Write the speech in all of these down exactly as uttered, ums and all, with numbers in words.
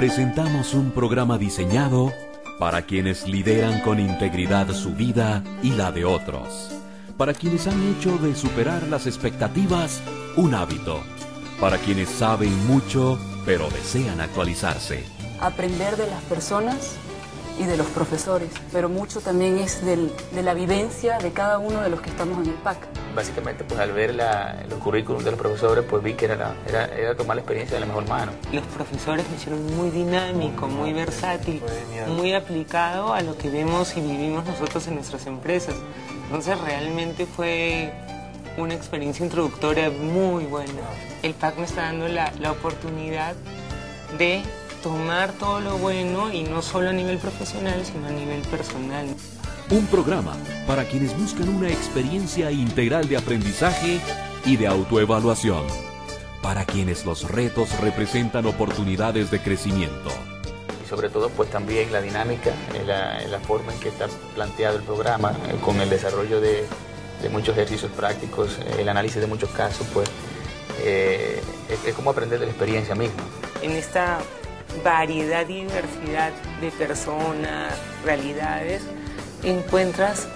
Presentamos un programa diseñado para quienes lideran con integridad su vida y la de otros, para quienes han hecho de superar las expectativas un hábito, para quienes saben mucho pero desean actualizarse. Aprender de las personas y de los profesores, pero mucho también es del, de la vivencia de cada uno de los que estamos en el P A C. Básicamente, pues al ver la, los currículums de los profesores, pues vi que era, la, era, era tomar la experiencia de la mejor mano. Los profesores me hicieron muy dinámico, muy versátil, muy aplicado a lo que vemos y vivimos nosotros en nuestras empresas. Entonces realmente fue una experiencia introductoria muy buena. El P A C me está dando la, la oportunidad de tomar todo lo bueno, y no solo a nivel profesional, sino a nivel personal. Un programa para quienes buscan una experiencia integral de aprendizaje y de autoevaluación. Para quienes los retos representan oportunidades de crecimiento. Y sobre todo, pues también la dinámica, la, la forma en que está planteado el programa, con el desarrollo de, de muchos ejercicios prácticos, el análisis de muchos casos, pues eh, es, es como aprender de la experiencia misma. En esta variedad y diversidad de personas, realidades, encuentras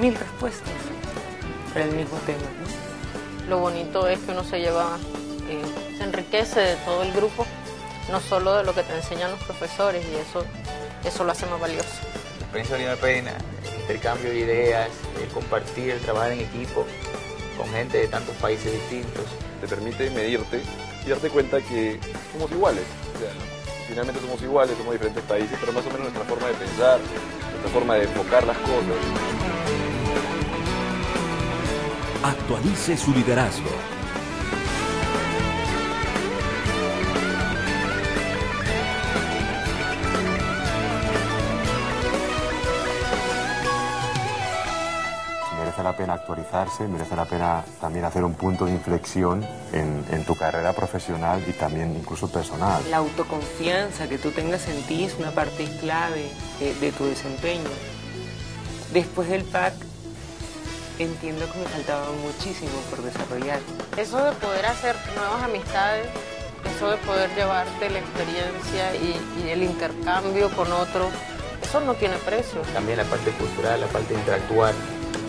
mil respuestas para el mismo tema, ¿no? Lo bonito es que uno se lleva, eh, se enriquece de todo el grupo, no solo de lo que te enseñan los profesores, y eso, eso lo hace más valioso. La experiencia valió la pena, el intercambio de ideas, el compartir, el trabajar en equipo con gente de tantos países distintos. Te permite medirte y darte cuenta que somos iguales. O sea, finalmente somos iguales, somos diferentes países, pero más o menos nuestra forma de pensar, nuestra forma de enfocar las cosas. Actualice su liderazgo. Merece la pena actualizarse, merece la pena también hacer un punto de inflexión en, en tu carrera profesional y también incluso personal. La autoconfianza que tú tengas en ti es una parte clave de, de tu desempeño. Después del P A C entiendo que me faltaba muchísimo por desarrollar. Eso de poder hacer nuevas amistades, eso de poder llevarte la experiencia y, y el intercambio con otros, eso no tiene precio. También la parte cultural, la parte de interactuar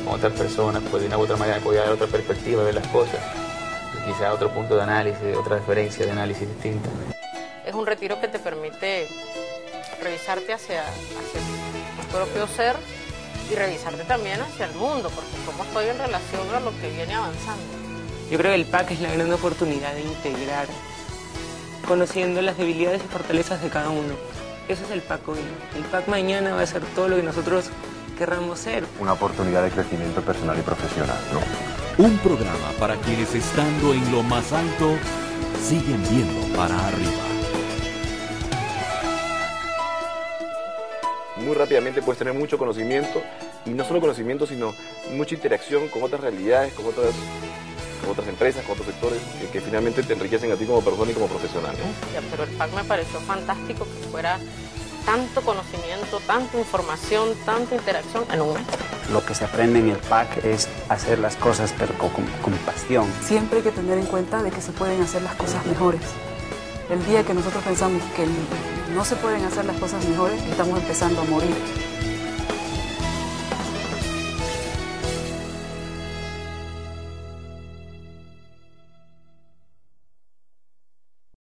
con otras personas, pues de una u otra manera podía dar otra perspectiva de las cosas, y quizá otro punto de análisis, otra referencia de análisis distinta. Es un retiro que te permite revisarte hacia, hacia tu propio ser y revisarte también hacia el mundo, porque cómo estoy en relación a lo que viene avanzando. Yo creo que el P A C es la gran oportunidad de integrar, conociendo las debilidades y fortalezas de cada uno. Eso es el P A C hoy. El P A C mañana va a ser todo lo que nosotros querramos ser. Una oportunidad de crecimiento personal y profesional, ¿no? Un programa para quienes, estando en lo más alto, siguen viendo para arriba. Muy rápidamente puedes tener mucho conocimiento, y no solo conocimiento, sino mucha interacción con otras realidades, con otras, con otras empresas, con otros sectores, que, que finalmente te enriquecen a ti como persona y como profesional, ¿no? Ya, pero el P A C me pareció fantástico que fuera tanto conocimiento, tanta información, tanta interacción en un mes. Lo que se aprende en el P A C es hacer las cosas pero con, con pasión. Siempre hay que tener en cuenta de que se pueden hacer las cosas mejores. El día que nosotros pensamos que no se pueden hacer las cosas mejores, estamos empezando a morir.